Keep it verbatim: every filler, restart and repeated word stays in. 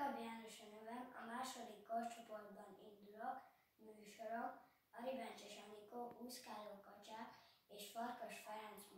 Jakab János a nevem, a második korcsoportban indulok, műsorom Ari-Bencses Anikó, Úszkáló Kacsák és Farkas Ferenc